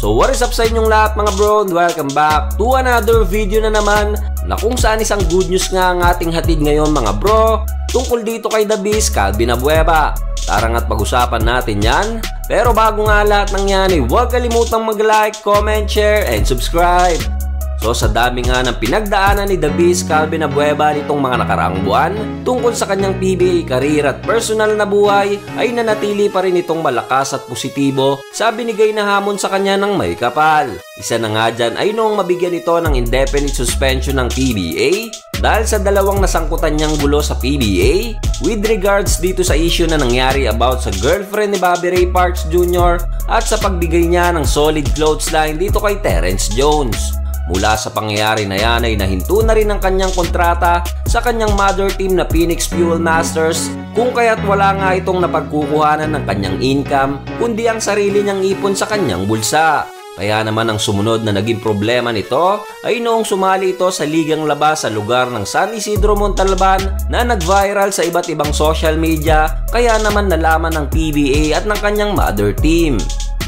So what is up sa inyong lahat mga bro, and welcome back to another video na naman na kung saan isang good news nga ang ating hatid ngayon mga bro tungkol dito kay The Beast, Calvin Abueva. Tara nga't pag-usapan natin yan. Pero bago nga lahat ng yan ay huwag kalimutang mag-like, comment, share, and subscribe. So sa dami nga ng pinagdaanan ni The Beast Calvin Abueva nitong mga nakaraang buwan tungkol sa kanyang PBA career at personal na buhay ay nanatili pa rin itong malakas at positibo sa binigay na hamon sa kanya ng may kapal. Isa na nga dyan ay noong mabigyan ito ng indefinite suspension ng PBA dahil sa dalawang nasangkutan niyang gulo sa PBA with regards dito sa issue na nangyari about sa girlfriend ni Bobby Ray Parks Jr. at sa pagbigay niya ng solid clothesline dito kay Terrence Jones. Mula sa pangyayari na yan ay nahinto na rin ang kanyang kontrata sa kanyang mother team na Phoenix Fuel Masters kung kaya't wala nga itong napagkukuhanan ng kanyang income kundi ang sarili niyang ipon sa kanyang bulsa. Kaya naman ang sumunod na naging problema nito ay noong sumali ito sa ligang labas sa lugar ng San Isidro Montalban na nag-viral sa iba't ibang social media kaya naman nalaman ng PBA at ng kanyang mother team.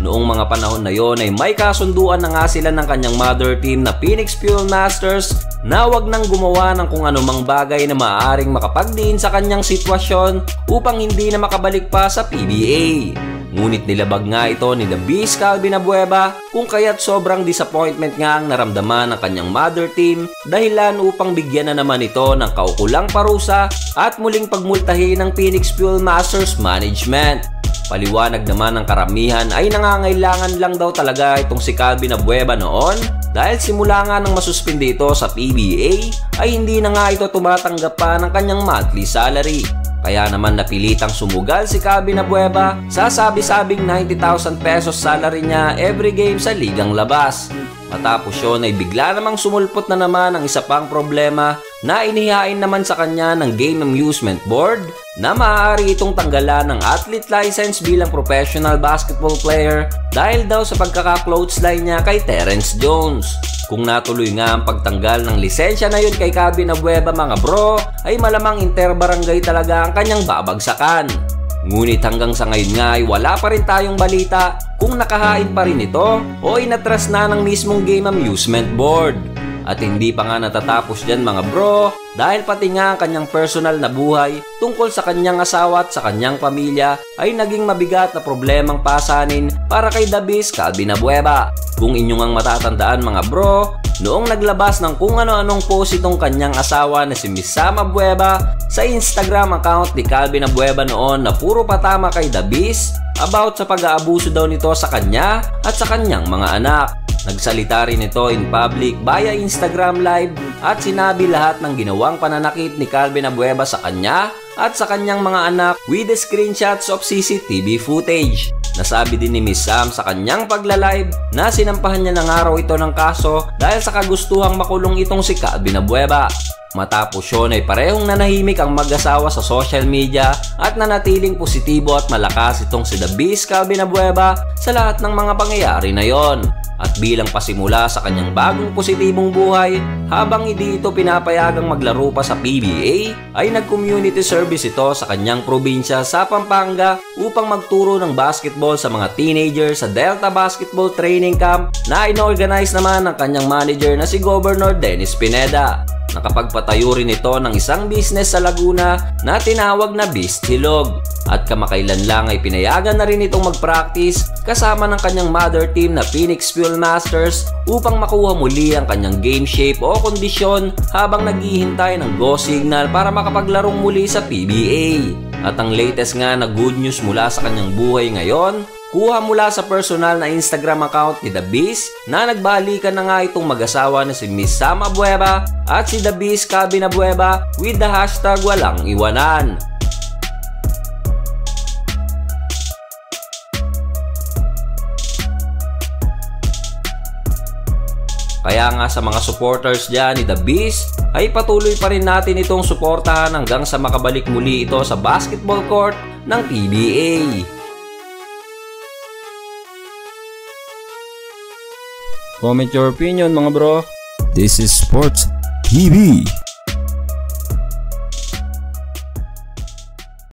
Noong mga panahon na yon ay may kasunduan na nga sila ng kanyang mother team na Phoenix Fuel Masters na wag nang gumawa ng kung anumang bagay na maaaring makapagdiin sa kanyang sitwasyon upang hindi na makabalik pa sa PBA. Ngunit nilabag nga ito ni The Beast Calvin Abueva kung kaya't sobrang disappointment nga ang naramdaman ng kanyang mother team dahilan upang bigyan na naman ito ng kaukulang parusa at muling pagmultahin ng Phoenix Fuel Masters management. Paliwanag naman ng karamihan ay nangangailangan lang daw talaga itong si Calvin Abueva noon dahil simula nga ng masuspindi ito sa PBA ay hindi na nga ito tumatanggap pa ng kanyang monthly salary. Kaya naman napilitang sumugal si Calvin Abueva sa sabi-sabing 90,000 pesos salary niya every game sa ligang labas. Matapos yun ay bigla namang sumulpot na naman ang isa pang problema na inihain naman sa kanya ng Game Amusement Board na maaari itong tanggalan ng athlete license bilang professional basketball player dahil daw sa pagkaka-clothesline niya kay Terrence Jones. Kung natuloy nga ang pagtanggal ng lisensya na yun kay Calvin Abueva mga bro ay malamang interbarangay talaga ang kanyang babagsakan. Ngunit hanggang sa ngayon nga ay wala pa rin tayong balita kung nakahain pa rin ito o inatras na ng mismong Game Amusement Board. At hindi pa nga natatapos dyan mga bro dahil pati nga ang kanyang personal na buhay tungkol sa kanyang asawa at sa kanyang pamilya ay naging mabigat na problemang pasanin para kay The Beast Calvin Abueva. Kung inyong ang matatandaan mga bro, noong naglabas ng kung ano-anong post itong kanyang asawa na si Miss Sam Abueva sa Instagram account ni Calvin Abueva noon na puro patama kay The Beast about sa pag-aabuso daw nito sa kanya at sa kanyang mga anak. Nagsalita rin ito in public via Instagram live at sinabi lahat ng ginawang pananakit ni Calvin Abueva sa kanya at sa kanyang mga anak with the screenshots of CCTV footage. Nasabi din ni Miss Sam sa kanyang pagla-live na sinampahan niya ng araw ito ng kaso dahil sa kagustuhang makulong itong si Calvin Abueva. Matapos yun ay parehong nanahimik ang mag-asawa sa social media at nanatiling positibo at malakas itong si The Beast Calvin Abueva sa lahat ng mga pangyayari na yon. At bilang pasimula sa kanyang bagong positibong buhay, habang hindi ito pinapayagang maglaro pa sa PBA, ay nag-community service ito sa kanyang probinsya sa Pampanga upang magturo ng basketball sa mga teenager sa Delta Basketball Training Camp na inorganize naman ng kanyang manager na si Governor Dennis Pineda. Nakapagpatayo rin ito ng isang business sa Laguna na tinawag na Bestilog at kamakailan lang ay pinayagan na rin itong mag-practice kasama ng kanyang mother team na Phoenix Fuel Masters upang makuha muli ang kanyang game shape o kondisyon habang naghihintay ng go signal para makapaglarong muli sa PBA. At ang latest nga na good news mula sa kanyang buhay ngayon, kuha mula sa personal na Instagram account ni The Beast na nagbalikan na nga itong mag-asawa na si Miss Sam Abueva at si The Beast Calvin Abueva with the hashtag walang iwanan. Kaya nga sa mga supporters dyan ni The Beast ay patuloy pa rin natin itong suportahan hanggang sa makabalik muli ito sa basketball court ng PBA. Comment your opinion mga bro. This is Sports TV.